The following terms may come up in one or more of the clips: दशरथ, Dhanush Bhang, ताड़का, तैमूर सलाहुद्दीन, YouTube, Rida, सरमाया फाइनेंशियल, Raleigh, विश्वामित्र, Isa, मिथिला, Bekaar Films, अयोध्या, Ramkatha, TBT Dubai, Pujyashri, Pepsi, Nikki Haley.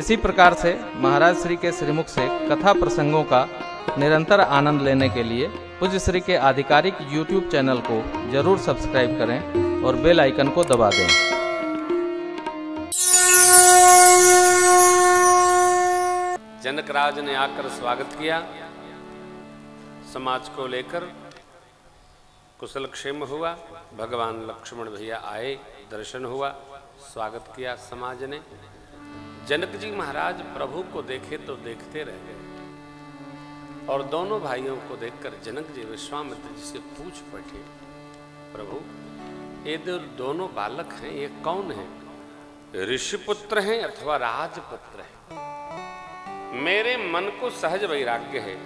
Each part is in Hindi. इसी प्रकार से महाराज श्री के श्रीमुख से कथा प्रसंगों का निरंतर आनंद लेने के लिए पूज्य श्री के आधिकारिक YouTube चैनल को जरूर सब्सक्राइब करें और बेल आइकन को दबा दें। जनक राज ने आकर स्वागत किया, समाज को लेकर कुशल क्षेम हुआ। भगवान लक्ष्मण भैया आए, दर्शन हुआ, स्वागत किया समाज ने। जनक जी महाराज प्रभु को देखे तो देखते रह गए और दोनों भाइयों को देखकर जनक जी विश्वामित्र जी से पूछ बैठे, प्रभु ये दोनों बालक हैं, ये कौन है? ऋषिपुत्र हैं अथवा राजपुत्र हैं? मेरे मन को सहज वैराग्य है,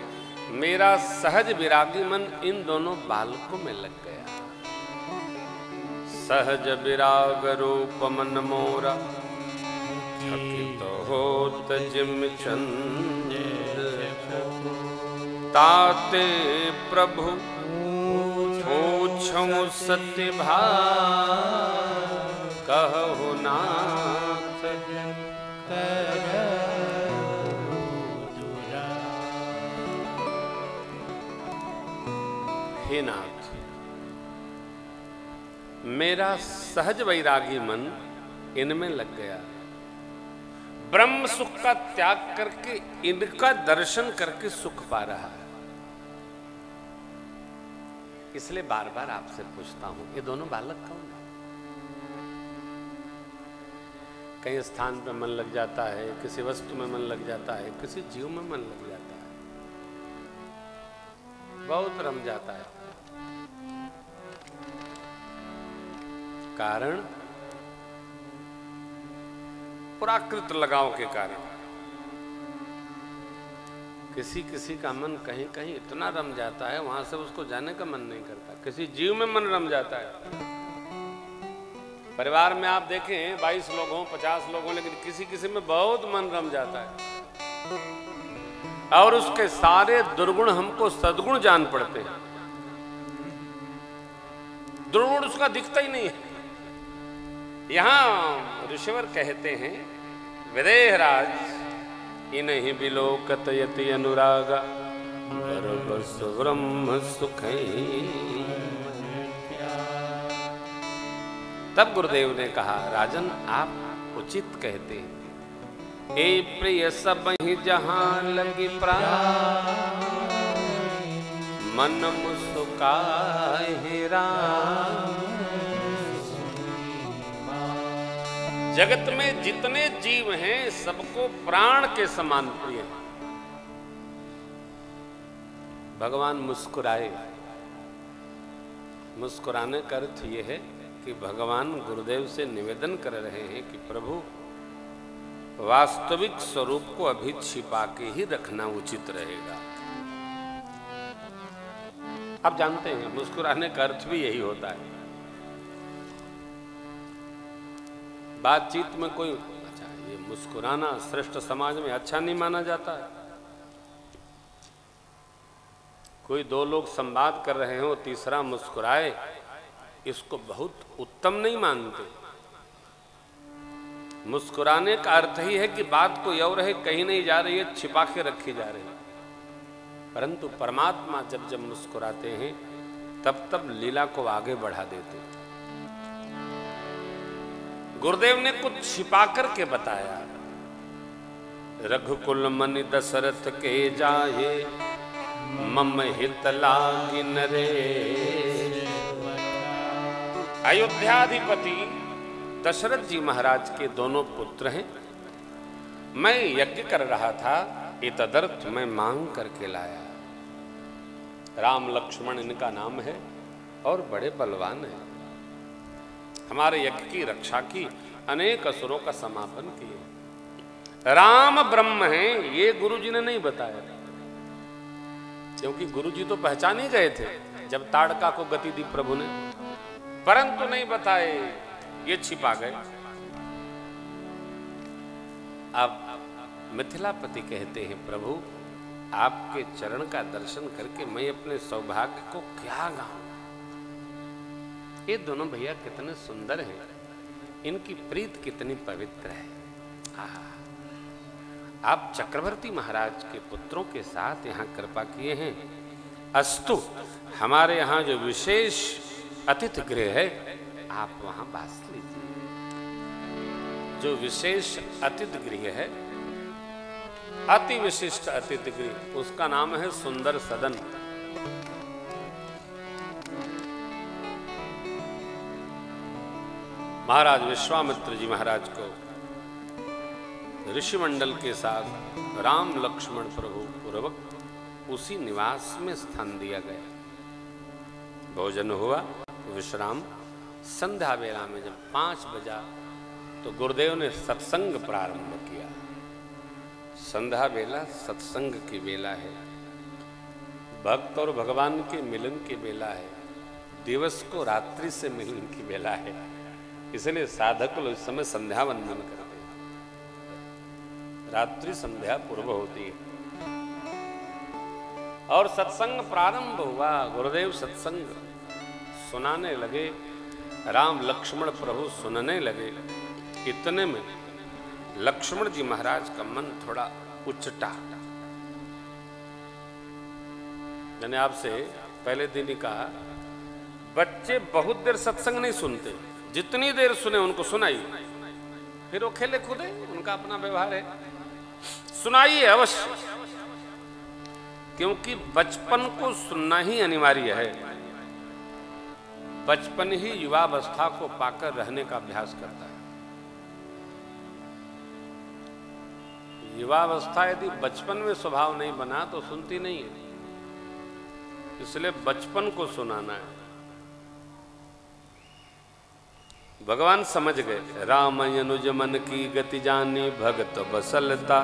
मेरा सहज विरागी मन इन दोनों बालकों में लग गया। सहज विराग रूप मन मोरा थकित होत जिम चंद ताते प्रभु पूछूं सत्य भाव कहु नाथ हे नाथ, मेरा सहज वैरागी मन इनमें लग गया। ब्रह्म सुख का त्याग करके इनका दर्शन करके सुख पा रहा है। इसलिए बार बार आपसे पूछता हूं, ये दोनों बालक कौन है? कई स्थान पर मन लग जाता है, किसी वस्तु में मन लग जाता है, किसी जीव में मन लग जाता है, बहुत रम जाता है। कारण प्राकृत लगाव के कारण किसी किसी का मन कहीं कहीं इतना रम जाता है, वहां से उसको जाने का मन नहीं करता। किसी जीव में मन रम जाता है। परिवार में आप देखें 22 लोग हों, 50 लोग हों, लेकिन किसी किसी में बहुत मन रम जाता है और उसके सारे दुर्गुण हमको सद्गुण जान पड़ते हैं। दुर्गुण उसका दिखता ही नहीं है। यहाँ ऋषिवर कहते हैं, विदेहराज इन्हीं बिलोकत यति अनुरागा बरबर सुब्रह्म सुखई। तब गुरुदेव ने कहा, राजन आप उचित कहते हैं। ए प्रिय सब ही जहां लगी प्राण मन मुस्काहि राम। जगत में जितने जीव हैं सबको प्राण के समान प्रिय हैं। भगवान मुस्कुराए। मुस्कुराने का अर्थ यह है कि भगवान गुरुदेव से निवेदन कर रहे हैं कि प्रभु वास्तविक स्वरूप को अभी छिपा के ही रखना उचित रहेगा। आप जानते हैं मुस्कुराने का अर्थ भी यही होता है। बातचीत में कोई अच्छा, ये मुस्कुराना श्रेष्ठ समाज में अच्छा नहीं माना जाता है। कोई दो लोग संवाद कर रहे हो, तीसरा मुस्कुराए, इसको बहुत उत्तम नहीं मानते। मुस्कुराने का अर्थ ही है कि बात कोई और है, कहीं नहीं जा रही है, छिपा के रखी जा रही है। परंतु परमात्मा जब जब मुस्कुराते हैं तब तब लीला को आगे बढ़ा देते हैं। गुरुदेव ने कुछ छिपा करके बताया। रघुकुल मनि दशरथ के जाए मम हित लागी नरेश। अयोध्याधिपति दशरथ जी महाराज के दोनों पुत्र हैं। मैं यज्ञ कर रहा था, इतदर्थ मैं मांग करके लाया। राम लक्ष्मण इनका नाम है और बड़े बलवान हैं। हमारे यज्ञ की रक्षा की, अनेक असुरों का समापन किए। राम ब्रह्म हैं ये गुरुजी ने नहीं बताया, क्योंकि गुरुजी तो पहचान ही गए थे जब ताड़का को गति दी प्रभु ने, परंतु नहीं बताए, ये छिपा गए। अब मिथिलापति कहते हैं, प्रभु आपके चरण का दर्शन करके मैं अपने सौभाग्य को क्या गाऊं? ये दोनों भैया कितने सुंदर हैं, इनकी प्रीत कितनी पवित्र है। आहा, आप चक्रवर्ती महाराज के पुत्रों के साथ यहाँ कृपा किए हैं। अस्तु, हमारे यहाँ जो विशेष अतिथि गृह है आप वहाँ वास लीजिए। जो विशेष अतिथि गृह है, अति विशिष्ट अतिथि गृह, उसका नाम है सुंदर सदन। महाराज विश्वामित्र जी महाराज को ऋषि मंडल के साथ राम लक्ष्मण प्रभु पूर्वक उसी निवास में स्थान दिया गया। भोजन हुआ, विश्राम। संध्या वेला में जब 5 बजा तो गुरुदेव ने सत्संग प्रारंभ किया। संध्या वेला सत्संग की वेला है, भक्त और भगवान के मिलन की वेला है, दिवस को रात्रि से मिलन की वेला है। इसलिए साधक लोग इस समय संध्या वंदन करते हैं। रात्रि संध्या पूर्व होती है और सत्संग प्रारंभ हुआ। गुरुदेव सत्संग सुनाने लगे, राम लक्ष्मण प्रभु सुनने लगे। इतने में लक्ष्मण जी महाराज का मन थोड़ा उचटा। मैंने आपसे पहले दिन ही कहा, बच्चे बहुत देर सत्संग नहीं सुनते, जितनी देर सुने उनको सुनाई, फिर वो खेले कूदे, उनका अपना व्यवहार है। सुनाइए अवश्य, क्योंकि बचपन को सुनना ही अनिवार्य है। बचपन ही युवावस्था को पाकर रहने का अभ्यास करता है। युवावस्था यदि बचपन में स्वभाव नहीं बना तो सुनती नहीं है। इसलिए बचपन को सुनाना है। भगवान समझ गए। राम अनुज मन की गति जानी, भगत बसलता।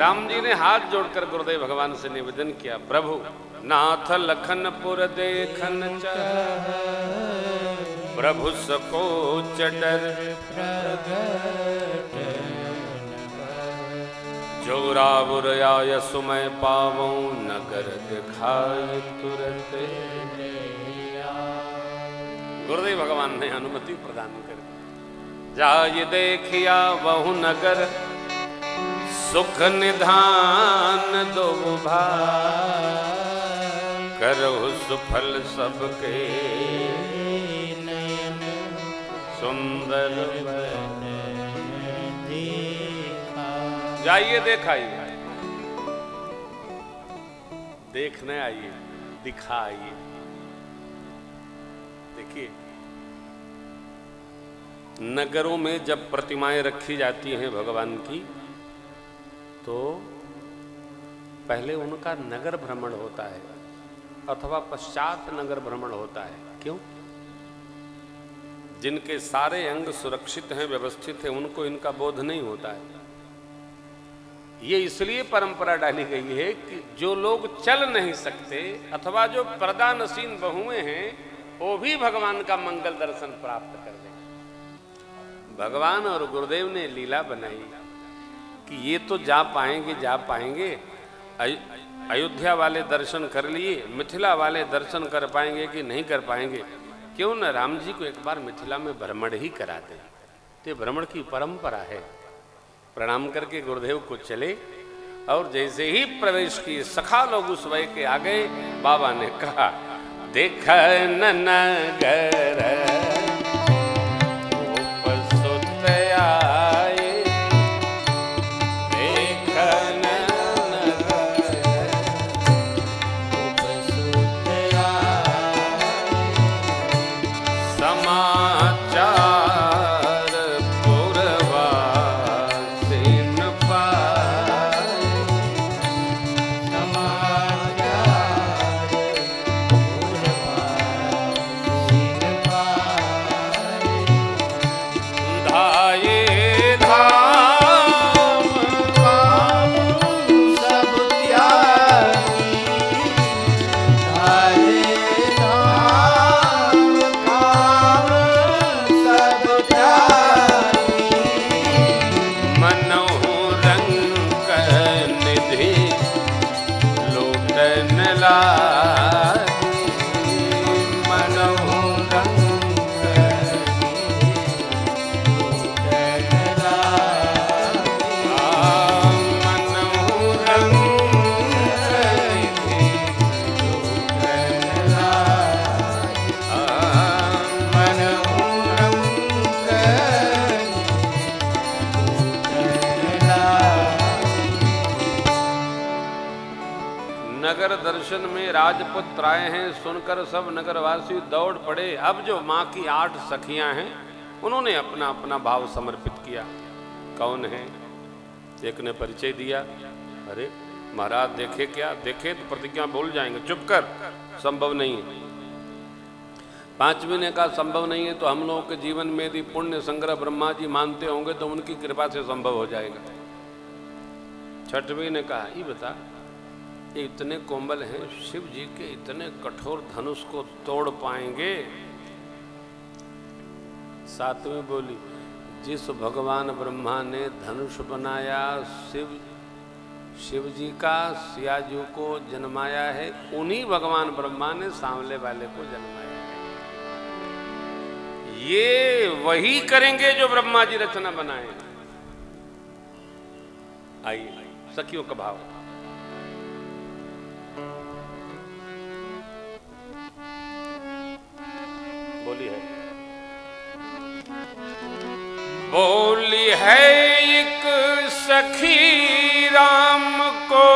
राम जी ने हाथ जोड़कर गुरुदेव भगवान से निवेदन किया, प्रभु नाथ लखनपुर देखन चाह, प्रभु सकोच डर प्रगट न। जो रावुर आय सुमय पावो, नगर दिखाय तुरते। गुरुदेव भगवान ने अनुमति प्रदान कर दी। जाय देखिया बहु नगर, सुख निधान दो भाग, करहु सुफल सबके नयन, सुंदर बन दिखाई। जाइए देखाइए, देखने आइए, दिखाइए। देखिए, नगरों में जब प्रतिमाएं रखी जाती हैं भगवान की, तो पहले उनका नगर भ्रमण होता है अथवा पश्चात नगर भ्रमण होता है। क्यों? जिनके सारे अंग सुरक्षित हैं, व्यवस्थित हैं, उनको इनका बोध नहीं होता है। ये इसलिए परंपरा डाली गई है कि जो लोग चल नहीं सकते अथवा जो पर्दानसीन बहुएं हैं, वो भी भगवान का मंगल दर्शन प्राप्त कर लेंगे। भगवान और गुरुदेव ने लीला बनाई कि ये तो जा पाएंगे, जा पाएंगे। अयोध्या वाले दर्शन कर लिए, मिथिला वाले दर्शन कर पाएंगे कि नहीं कर पाएंगे। क्यों न राम जी को एक बार मिथिला में भ्रमण ही करा दें। तो भ्रमण की परंपरा है। प्रणाम करके गुरुदेव को चले और जैसे ही प्रवेश किए, सखा लोग उस वय के आ गए। बाबा ने कहा, देखन नगर उपसुत आए, देखन नगर उपसुत आए, समाचार पुरवासिन पाए। स्टेशन में राजपुत्र आए हैं सुनकर सब नगरवासी दौड़ पड़े। अब जो माँ की 8 सखियां हैं उन्होंने अपना अपना भाव समर्पित किया। कौन है? एक ने परिचय दिया, अरे महाराज देखे क्या, देखे तो प्रतिज्ञा भूल जाएंगे, चुप कर, संभव नहीं है। 5वीं ने कहा संभव नहीं है तो हम लोगों के जीवन में यदि पुण्य संग्रह ब्रह्मा जी मानते होंगे तो उनकी कृपा से संभव हो जाएगा। 6वीं ने कहा ये बता, इतने कोमल हैं शिव जी के, इतने कठोर धनुष को तोड़ पाएंगे? 7वीं बोली, जिस भगवान ब्रह्मा ने धनुष बनाया, शिव जी का सियाजू को जन्माया है, उन्हीं भगवान ब्रह्मा ने सांवले वाले को जन्माया है। ये वही करेंगे जो ब्रह्मा जी रचना बनाए। आइए सखियों का भाव। बोली है, बोली है एक सखी राम को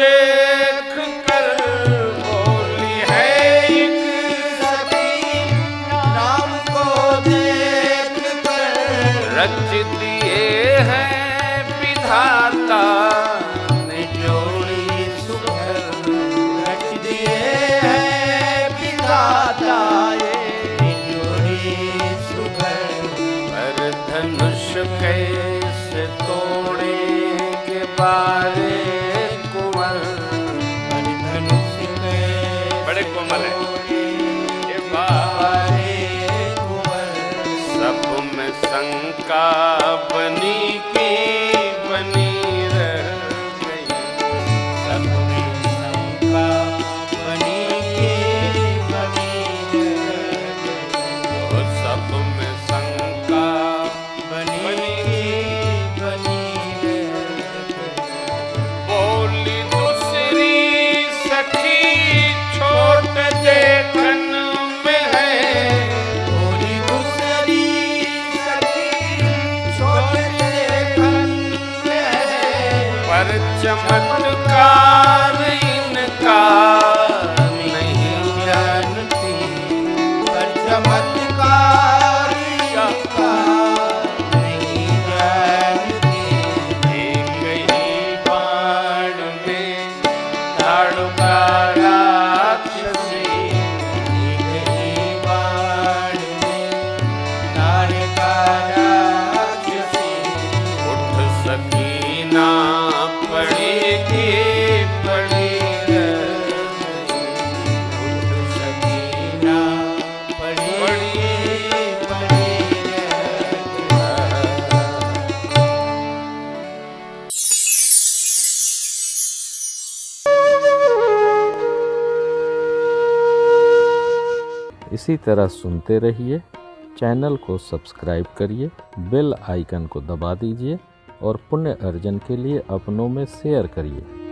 देख कर, बोली है एक सखी राम को देख कर, रच दिए हैं विधाता इसी तरह सुनते रहिए, चैनल को सब्सक्राइब करिए, बेल आइकन को दबा दीजिए और पुण्य अर्जन के लिए अपनों में शेयर करिए।